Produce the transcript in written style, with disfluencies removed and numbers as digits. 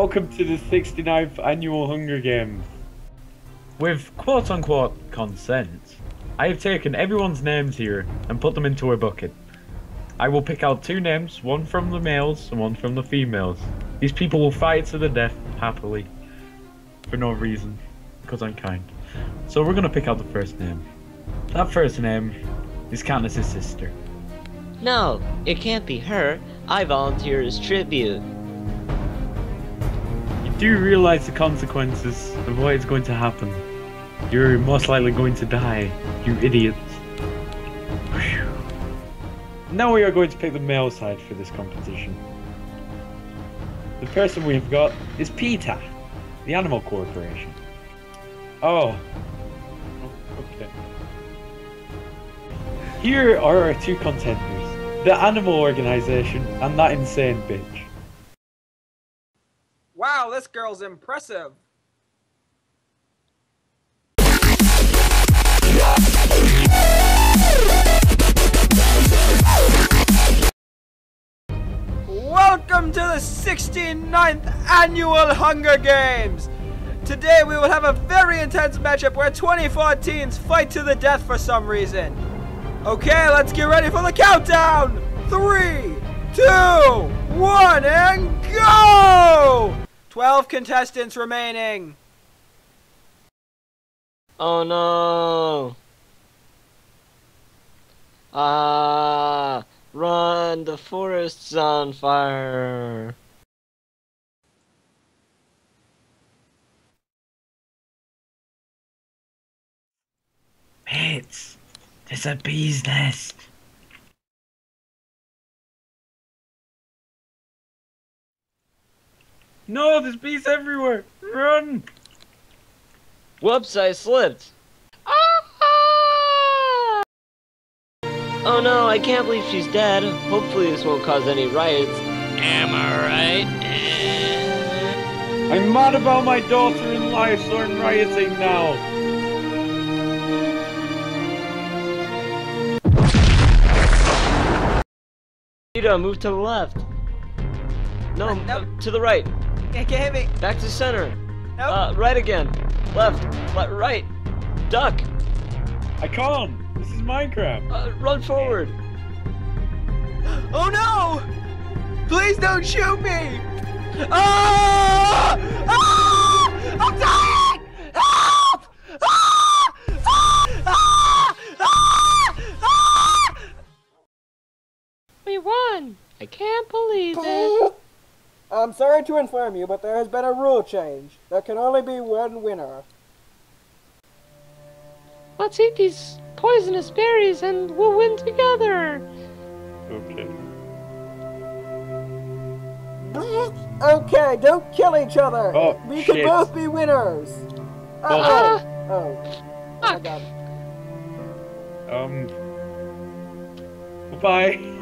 Welcome to the 69th Annual Hunger Games. With quote-unquote consent, I have taken everyone's names here and put them into a bucket. I will pick out two names, one from the males and one from the females. These people will fight to the death happily, for no reason, because I'm kind. So we're going to pick out the first name. That first name is Katniss's sister. No, it can't be her. I volunteer as tribute. You do realize the consequences of what is going to happen. You're most likely going to die, you idiots. Now we are going to pick the male side for this competition. The person we've got is PETA, the Animal Corporation. Oh, okay. Here are our two contenders, the Animal Organization and that insane bitch. Wow, this girl's impressive. Welcome to the 69th Annual Hunger Games! Today we will have a very intense matchup where 24 teams fight to the death for some reason. Okay, let's get ready for the countdown! 3, 2, 1, and go! 12 contestants remaining. Oh no! Run, the forest's on fire. Mates, there's a bee's nest. No, there's bees everywhere. Run. Whoops, I slipped. Oh no, I can't believe she's dead. Hopefully this won't cause any riots. Am I right? I'm mad about my daughter in life, so I'm rioting now. PETA, move to the left. No, nope. To the right. Can't hit me. Back to center. Nope. Right again. Left, right. Duck. I can't. This is Minecraft. Run forward. Oh no! Please don't shoot me! Ah! Ah! I'm dying! Help! Ah! Ah! Ah! Ah! Ah! We won! I can't believe it. I'm sorry to inform you, but there has been a rule change. There can only be one winner. Let's eat these poisonous berries and we'll win together! Okay. Okay, don't kill each other! Oh, we shit. Can both be winners! Oh my god. Bye.